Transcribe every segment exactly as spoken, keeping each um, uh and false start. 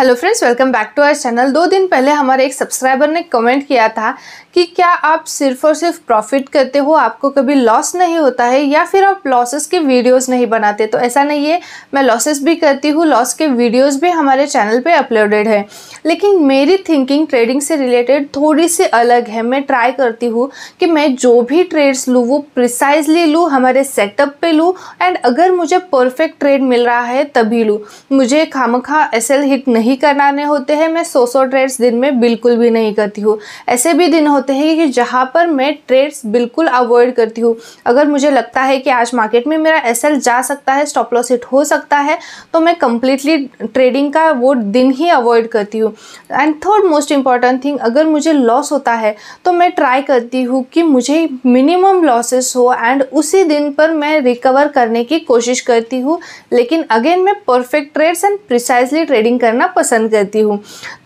Hello friends, welcome back to our channel. दो दिन पहले हमारे एक सब्सक्राइबर ने कमेंट किया था कि क्या आप सिर्फ और सिर्फ प्रॉफिट करते हो, आपको कभी लॉस नहीं होता है, या फिर आप लॉसेस के वीडियोस नहीं बनाते। तो ऐसा नहीं है, मैं लॉसेस भी करती हूँ, लॉस के वीडियोस भी हमारे चैनल पे अपलोडेड है। लेकिन मेरी थिंकिंग ट्रेडिंग से रिलेटेड थोड़ी सी अलग है। मैं ट्राई करती हूँ कि मैं जो भी ट्रेड्स लूँ वो प्रिसाइजली लूँ, हमारे सेटअप पर लूँ, एंड अगर मुझे परफेक्ट ट्रेड मिल रहा है तभी लूँ। मुझे खामखा एसएल हिट नहीं करने होते हैं। मैं सौ सौ ट्रेड्स दिन में बिल्कुल भी नहीं करती हूँ। ऐसे भी दिन होते हैं कि जहाँ पर मैं ट्रेड्स बिल्कुल अवॉइड करती हूँ। अगर मुझे लगता है कि आज मार्केट में मेरा एसएल जा सकता है, स्टॉप लॉस हिट हो सकता है, तो मैं कंप्लीटली ट्रेडिंग का वो दिन ही अवॉइड करती हूँ। And third most important thing, अगर मुझे लॉस होता है तो मैं ट्राई करती हूँ कि मुझे मिनिमम लॉसेस हो एंड उसी दिन पर मैं रिकवर करने की कोशिश करती हूँ। लेकिन अगेन मैं perfect trades and precisely trading करना पसंद करती हूँ।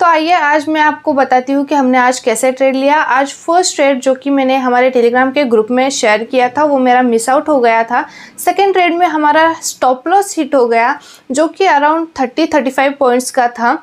तो आइए आज मैं आपको बताती हूँ कि हमने आज कैसे ट्रेड लिया। आज फर्स्ट ट्रेड जो कि मैंने हमारे टेलीग्राम के ग्रुप में शेयर किया था वो मेरा मिस आउट हो गया था। सेकंड ट्रेड में हमारा स्टॉप लॉस हिट हो गया जो कि around thirty thirty five points का था,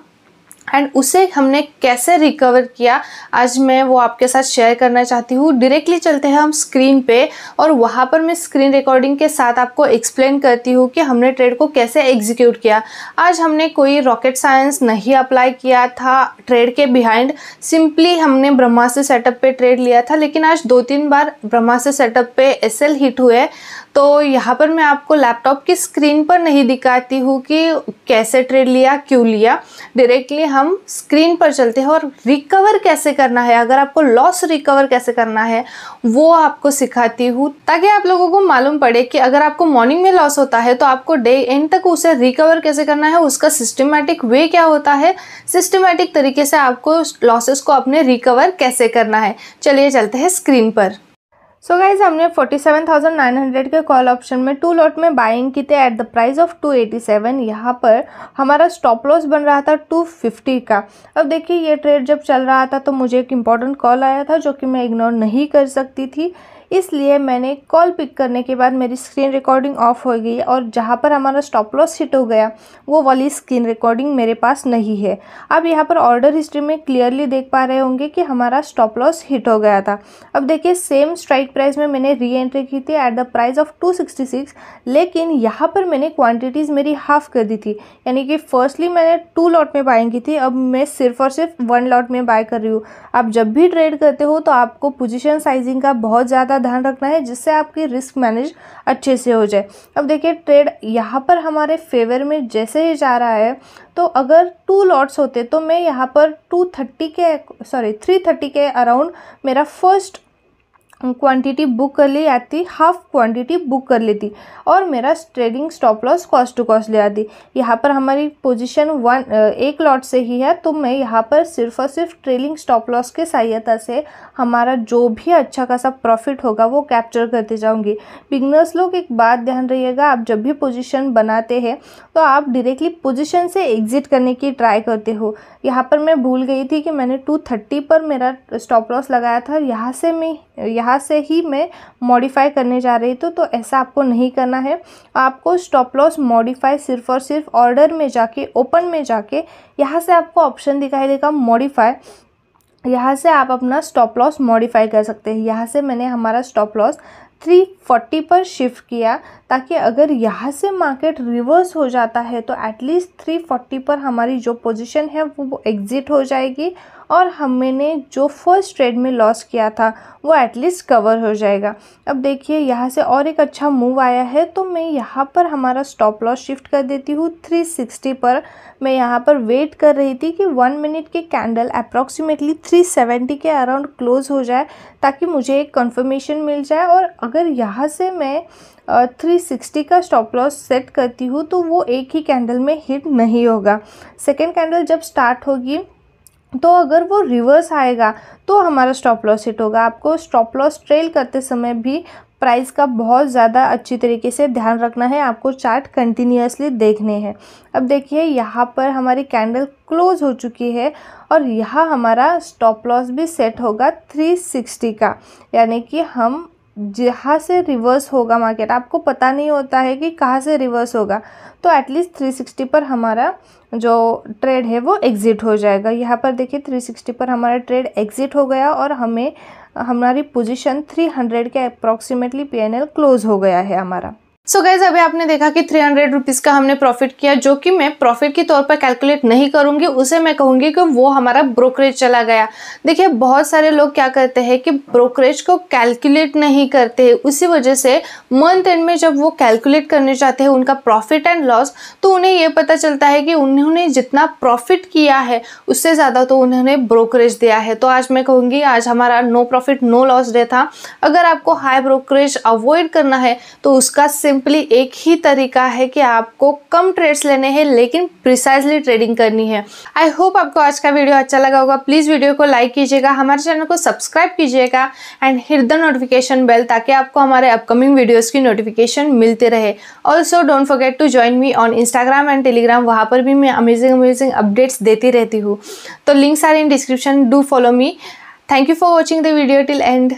एंड उसे हमने कैसे रिकवर किया आज मैं वो आपके साथ शेयर करना चाहती हूँ। डायरेक्टली चलते हैं हम स्क्रीन पे और वहाँ पर मैं स्क्रीन रिकॉर्डिंग के साथ आपको एक्सप्लेन करती हूँ कि हमने ट्रेड को कैसे एग्जीक्यूट किया। आज हमने कोई रॉकेट साइंस नहीं अप्लाई किया था ट्रेड के बिहाइंड, सिंपली हमने ब्रह्मास्त्र सेटअप पे ट्रेड लिया था। लेकिन आज दो तीन बार ब्रह्मास्त्र सेटअप पे एस एल हिट हुए, तो यहाँ पर मैं आपको लैपटॉप की स्क्रीन पर नहीं दिखाती हूँ कि कैसे ट्रेड लिया, क्यों लिया। डायरेक्टली हम स्क्रीन पर चलते हैं और रिकवर कैसे करना है, अगर आपको लॉस रिकवर कैसे करना है वो आपको सिखाती हूँ, ताकि आप लोगों को मालूम पड़े कि अगर आपको मॉर्निंग में लॉस होता है तो आपको डे एंड तक उसे रिकवर कैसे करना है, उसका सिस्टमेटिक वे क्या होता है, सिस्टमेटिक तरीके से आपको लॉसेस को अपने रिकवर कैसे करना है। चलिए चलते हैं स्क्रीन पर। सो so गाइज, हमने forty seven thousand nine hundred के कॉल ऑप्शन में टू लॉट में बाइंग की थे at the price of two eighty seven. यहाँ पर हमारा स्टॉप लॉस बन रहा था टू फिफ्टी का। अब देखिए, ये ट्रेड जब चल रहा था तो मुझे एक इम्पॉर्टेंट कॉल आया था जो कि मैं इग्नोर नहीं कर सकती थी, इसलिए मैंने कॉल पिक करने के बाद मेरी स्क्रीन रिकॉर्डिंग ऑफ हो गई और जहाँ पर हमारा स्टॉप लॉस हिट हो गया वो वाली स्क्रीन रिकॉर्डिंग मेरे पास नहीं है। आप यहाँ पर ऑर्डर हिस्ट्री में क्लियरली देख पा रहे होंगे कि हमारा स्टॉप लॉस हिट हो गया था। अब देखिए, सेम स्ट्राइक प्राइस में मैंने री एंट्री की थी at the price of two sixty six, लेकिन यहाँ पर मैंने क्वान्टिटीज़ मेरी हाफ कर दी थी, यानी कि फर्स्टली मैंने टू लॉट में बाइंग की थी, अब मैं सिर्फ और सिर्फ वन लॉट में बाय कर रही हूँ। आप जब भी ट्रेड करते हो तो आपको पोजिशन साइजिंग का बहुत ज़्यादा ध्यान रखना है, जिससे आपकी रिस्क मैनेज अच्छे से हो जाए। अब देखिए, ट्रेड यहाँ पर हमारे फेवर में जैसे ही जा रहा है, तो अगर टू लॉट्स होते तो मैं यहाँ पर टू थर्टी के सॉरी थ्री थर्टी के अराउंड मेरा फर्स्ट क्वांटिटी बुक कर ली आती, हाफ क्वांटिटी बुक कर लेती और मेरा trading stop loss cost to cost ले आती। यहाँ पर हमारी पोजीशन वन एक लॉट से ही है, तो मैं यहाँ पर सिर्फ और सिर्फ ट्रेलिंग स्टॉप लॉस की सहायता से हमारा जो भी अच्छा खासा प्रॉफिट होगा वो कैप्चर करते जाऊँगी। बिगनर्स लोग, एक बात ध्यान रहिएगा, आप जब भी पोजिशन बनाते हैं तो आप डायरेक्टली पोजिशन से एग्जिट करने की ट्राई करते हो। यहाँ पर मैं भूल गई थी कि मैंने टू थर्टी पर मेरा स्टॉप लॉस लगाया था, यहाँ से मैं यहाँ से ही मैं मॉडिफाई करने जा रही थी, तो ऐसा आपको नहीं करना है। आपको स्टॉप लॉस मॉडिफाई सिर्फ और सिर्फ ऑर्डर में जाके, ओपन में जाके, यहाँ से आपको ऑप्शन दिखाई देगा मॉडिफाई, यहाँ से आप अपना स्टॉप लॉस मॉडिफाई कर सकते हैं। यहाँ से मैंने हमारा स्टॉप लॉस थ्री फोर्टी पर शिफ्ट किया, ताकि अगर यहाँ से मार्केट रिवर्स हो जाता है तो एटलीस्ट थ्री फोर्टी पर हमारी जो पोजीशन है वो एग्जिट हो जाएगी और हमने जो फर्स्ट ट्रेड में लॉस किया था वो एटलीस्ट कवर हो जाएगा। अब देखिए, यहाँ से और एक अच्छा मूव आया है, तो मैं यहाँ पर हमारा स्टॉप लॉस शिफ्ट कर देती हूँ थ्री सिक्सटी पर। मैं यहाँ पर वेट कर रही थी कि वन मिनट के कैंडल अप्रॉक्सीमेटली थ्री सेवेंटी के अराउंड क्लोज हो जाए, ताकि मुझे एक कंफर्मेशन मिल जाए। और अगर यहाँ से मैं थ्री सिक्सटी का स्टॉप लॉस सेट करती हूँ तो वो एक ही कैंडल में हिट नहीं होगा। सेकेंड कैंडल जब स्टार्ट होगी तो अगर वो रिवर्स आएगा तो हमारा स्टॉप लॉस हिट होगा। आपको स्टॉप लॉस ट्रेल करते समय भी प्राइस का बहुत ज़्यादा अच्छी तरीके से ध्यान रखना है, आपको चार्ट कंटिन्यूसली देखने हैं। अब देखिए, यहाँ पर हमारी कैंडल क्लोज हो चुकी है और यहाँ हमारा स्टॉप लॉस भी सेट होगा थ्री सिक्सटी का, यानी कि हम जहाँ से रिवर्स होगा मार्केट, आपको पता नहीं होता है कि कहाँ से रिवर्स होगा, तो एटलीस्ट थ्री सिक्सटी पर हमारा जो ट्रेड है वो एग्ज़िट हो जाएगा। यहाँ पर देखिए थ्री सिक्सटी पर हमारा ट्रेड एग्ज़िट हो गया और हमें हमारी पोजीशन थ्री हंड्रेड के अप्रॉक्सीमेटली पीएनएल क्लोज़ हो गया है हमारा। सो so गाइज, अभी आपने देखा कि थ्री हंड्रेड रुपीज़ का हमने प्रॉफिट किया, जो कि मैं प्रॉफिट के तौर पर कैलकुलेट नहीं करूँगी, उसे मैं कहूँगी कि वो हमारा ब्रोकरेज चला गया। देखिए बहुत सारे लोग क्या करते हैं कि ब्रोकरेज को कैलकुलेट नहीं करते, उसी वजह से मंथ एंड में जब वो कैलकुलेट करने जाते हैं उनका प्रॉफिट एंड लॉस, तो उन्हें ये पता चलता है कि उन्होंने जितना प्रॉफिट किया है उससे ज़्यादा तो उन्होंने ब्रोकरेज दिया है। तो आज मैं कहूँगी आज हमारा no profit no loss day था। अगर आपको हाई ब्रोकरेज अवॉइड करना है तो उसका सिंपली एक ही तरीका है कि आपको कम ट्रेड्स लेने हैं लेकिन प्रिसाइजली ट्रेडिंग करनी है। आई होप आपको आज का वीडियो अच्छा लगा होगा। प्लीज़ वीडियो को लाइक कीजिएगा, हमारे चैनल को सब्सक्राइब कीजिएगा and hit the notification bell ताकि आपको हमारे अपकमिंग वीडियोस की नोटिफिकेशन मिलते रहे। Also don't forget to join me on Instagram and Telegram, वहाँ पर भी मैं अमेजिंग अमेजिंग अपडेट्स देती रहती हूँ। तो links are in description, do follow me. Thank you for watching the video till and.